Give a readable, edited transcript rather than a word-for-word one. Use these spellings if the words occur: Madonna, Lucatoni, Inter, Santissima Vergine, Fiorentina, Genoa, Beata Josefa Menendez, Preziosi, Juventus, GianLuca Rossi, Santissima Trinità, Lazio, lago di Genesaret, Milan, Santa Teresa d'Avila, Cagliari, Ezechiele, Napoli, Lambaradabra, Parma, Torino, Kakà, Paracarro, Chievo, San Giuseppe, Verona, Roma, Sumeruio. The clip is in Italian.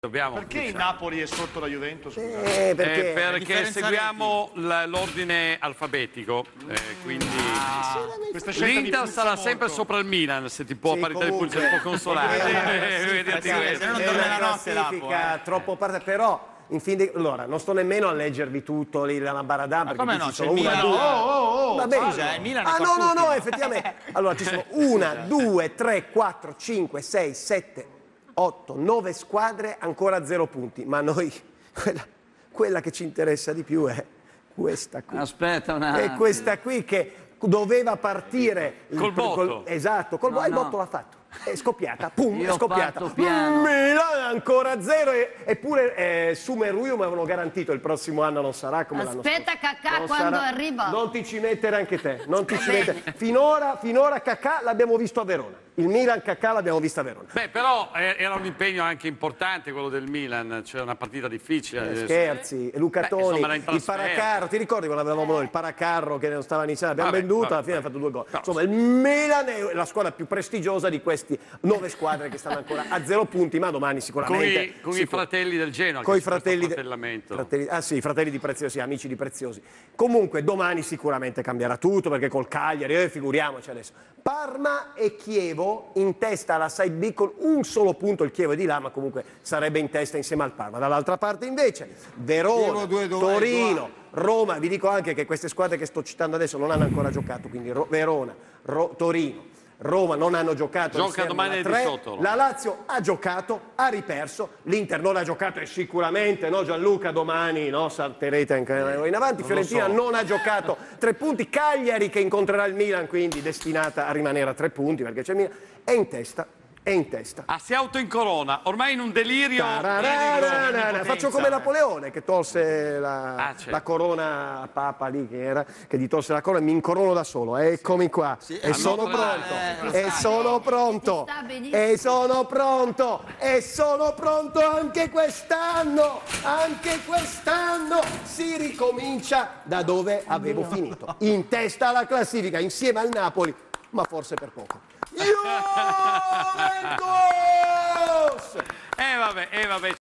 Perché il Napoli è sotto la Juventus? Perché seguiamo l'ordine alfabetico, quindi l'Inter sarà sempre sopra il Milan, se ti può parità di punti, può consolare. Non torna la classifica troppo parte, però in fin di... Allora, non sto nemmeno a leggervi tutto lì la Lambaradabra, perché ci sono una, due... Va bene. Ah no, no, no, effettivamente. Allora, ci sono 1, 2, 3, 4, 5, 6, 7, 8, 9 squadre ancora 0 punti, ma noi quella che ci interessa di più è questa qui. Aspetta un attimo. È questa qui che doveva partire col botto. Esatto, col il botto l'ha fatto. È scoppiata, pum, è scoppiata. Milan ancora 0, eppure Sumeruio mi avevano garantito il prossimo anno non sarà come l'anno scorso. Aspetta Kakà quando arriva. Non ti ci mettere anche te, non ti ci mettere. Finora Kakà l'abbiamo visto a Verona. Il Milan Kakà l'abbiamo vista a Verona. Beh, però era un impegno anche importante quello del Milan, cioè una partita difficile. Scherzi, Lucatoni, il Paracarro, ti ricordi quando avevamo noi il Paracarro che non stava iniziando, l'abbiamo venduto, alla fine ha fatto 2 gol. No, insomma, il Milan è la squadra più prestigiosa di queste 9 squadre che stanno ancora a 0 punti, ma domani sicuramente... Con i fratelli del Genoa. Con i fratelli fratelli di Preziosi, amici di Preziosi. Comunque, domani sicuramente cambierà tutto, perché col Cagliari, figuriamoci adesso. Parma e Chievo in testa alla Side B con 1 solo punto, il Chievo è di là ma comunque sarebbe in testa insieme al Parma. Dall'altra parte invece Verona, Torino, Roma, vi dico anche che queste squadre che sto citando adesso non hanno ancora giocato, quindi Verona, Torino, Roma non hanno giocato. Gioca domani alle 18. La Lazio ha giocato, ha riperso, l'Inter non ha giocato e sicuramente, no Gianluca, domani no, salterete anche in avanti, Fiorentina non ha giocato, 3 punti, Cagliari che incontrerà il Milan, quindi destinata a rimanere a 3 punti perché c'è il Milan, è in testa. È in testa. Ah, si auto in corona, ormai in un delirio. Faccio come Napoleone che tolse la corona a Papa lì, che gli tolse la corona, e mi incorono da solo. Eccomi qua. Sì. E sono pronto. E sono pronto. E sono pronto. E sono pronto anche quest'anno. Anche quest'anno si ricomincia da dove avevo finito. In testa alla classifica insieme al Napoli, ma forse per poco. Juventus! Vabbè,